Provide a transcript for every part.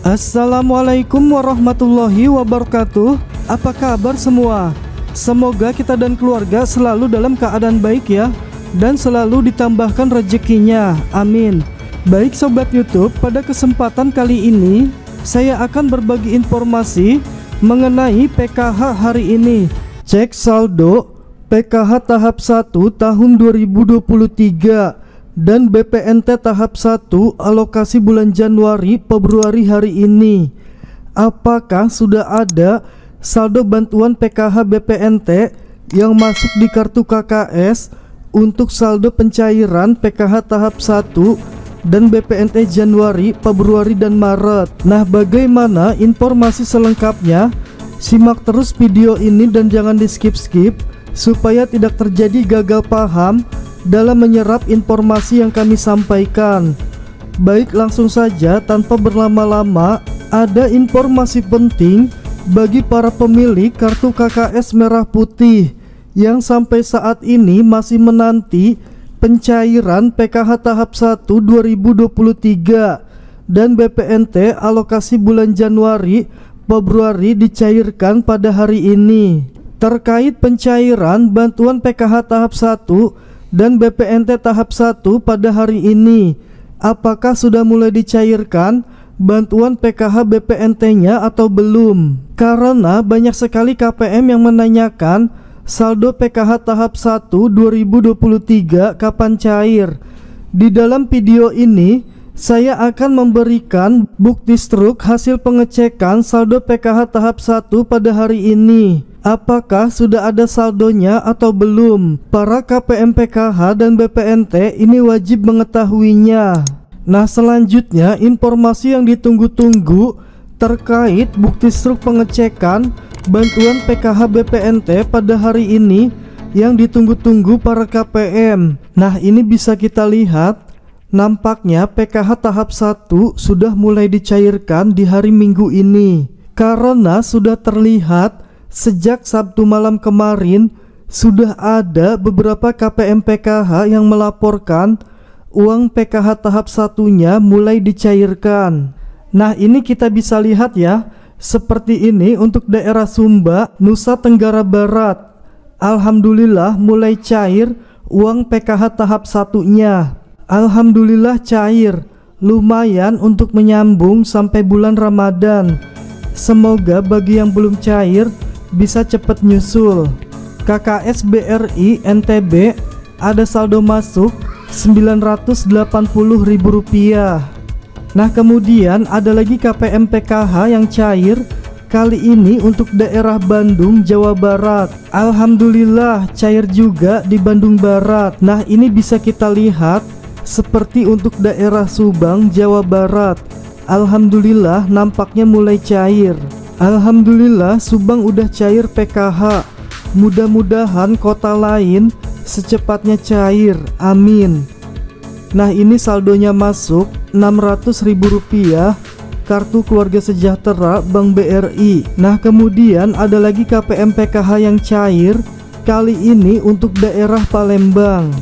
Assalamualaikum warahmatullahi wabarakatuh. Apa kabar semua? Semoga kita dan keluarga selalu dalam keadaan baik ya, dan selalu ditambahkan rezekinya, amin. Baik sobat YouTube, pada kesempatan kali ini saya akan berbagi informasi mengenai PKH hari ini. Cek saldo PKH tahap 1 tahun 2023 dan BPNT tahap 1 alokasi bulan Januari-Februari hari ini. Apakah sudah ada saldo bantuan PKH BPNT yang masuk di kartu KKS untuk saldo pencairan PKH tahap 1 dan BPNT Januari, Februari, dan Maret? Nah, bagaimana informasi selengkapnya? Simak terus video ini dan jangan di skip-skip supaya tidak terjadi gagal paham dalam menyerap informasi yang kami sampaikan. Baik, langsung saja tanpa berlama-lama. Ada informasi penting bagi para pemilik kartu KKS merah putih yang sampai saat ini masih menanti pencairan PKH tahap 1 2023 dan BPNT alokasi bulan Januari Februari dicairkan pada hari ini. Terkait pencairan bantuan PKH tahap 1 dan BPNT tahap 1 pada hari ini, apakah sudah mulai dicairkan bantuan PKH BPNT-nya atau belum? Karena banyak sekali KPM yang menanyakan saldo PKH tahap 1 2023 kapan cair. Di dalam video ini saya akan memberikan bukti struk hasil pengecekan saldo PKH tahap 1 pada hari ini. Apakah sudah ada saldonya atau belum? Para KPM PKH dan BPNT ini wajib mengetahuinya. Nah, selanjutnya informasi yang ditunggu-tunggu terkait bukti struk pengecekan bantuan PKH BPNT pada hari ini yang ditunggu-tunggu para KPM. Nah, ini bisa kita lihat, nampaknya PKH tahap 1 sudah mulai dicairkan di hari Minggu ini, karena sudah terlihat sejak Sabtu malam kemarin sudah ada beberapa KPM PKH yang melaporkan uang PKH tahap 1-nya mulai dicairkan. Nah, ini kita bisa lihat ya, seperti ini untuk daerah Sumba, Nusa Tenggara Barat. Alhamdulillah mulai cair uang PKH tahap 1-nya. Alhamdulillah cair, lumayan untuk menyambung sampai bulan Ramadan. Semoga bagi yang belum cair bisa cepat nyusul. KKS BRI NTB ada saldo masuk Rp980.000. Nah, kemudian ada lagi KPM PKH yang cair, kali ini untuk daerah Bandung, Jawa Barat. Alhamdulillah cair juga di Bandung Barat. Nah, ini bisa kita lihat seperti untuk daerah Subang, Jawa Barat. Alhamdulillah nampaknya mulai cair. Alhamdulillah Subang udah cair PKH. Mudah-mudahan kota lain secepatnya cair, amin. Nah, ini saldonya masuk Rp600.000 kartu keluarga sejahtera Bank BRI. Nah, kemudian ada lagi KPM PKH yang cair, kali ini untuk daerah Palembang.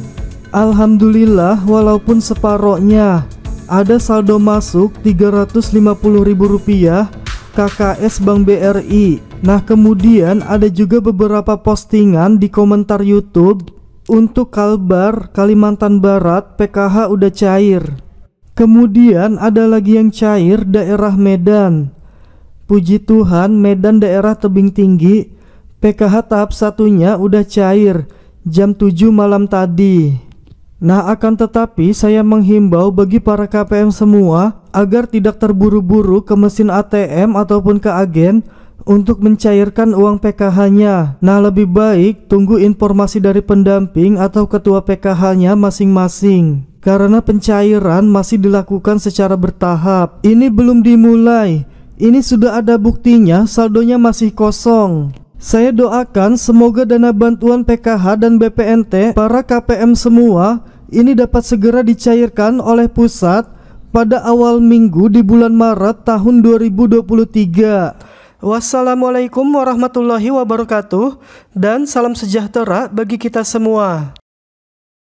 Alhamdulillah walaupun separohnya ada saldo masuk Rp350.000 KKS Bank BRI. Nah, kemudian ada juga beberapa postingan di komentar YouTube untuk Kalbar, Kalimantan Barat, PKH udah cair. Kemudian ada lagi yang cair daerah Medan. Puji Tuhan, Medan daerah Tebing Tinggi PKH tahap 1-nya udah cair jam 7 malam tadi. Nah, akan tetapi saya menghimbau bagi para KPM semua agar tidak terburu-buru ke mesin ATM ataupun ke agen untuk mencairkan uang PKH-nya. Nah, lebih baik tunggu informasi dari pendamping atau ketua PKH-nya masing-masing, karena pencairan masih dilakukan secara bertahap. Ini belum dimulai, ini sudah ada buktinya, saldonya masih kosong. Saya doakan semoga dana bantuan PKH dan BPNT para KPM semua ini dapat segera dicairkan oleh pusat pada awal minggu di bulan Maret tahun 2023. Wassalamualaikum warahmatullahi wabarakatuh dan salam sejahtera bagi kita semua.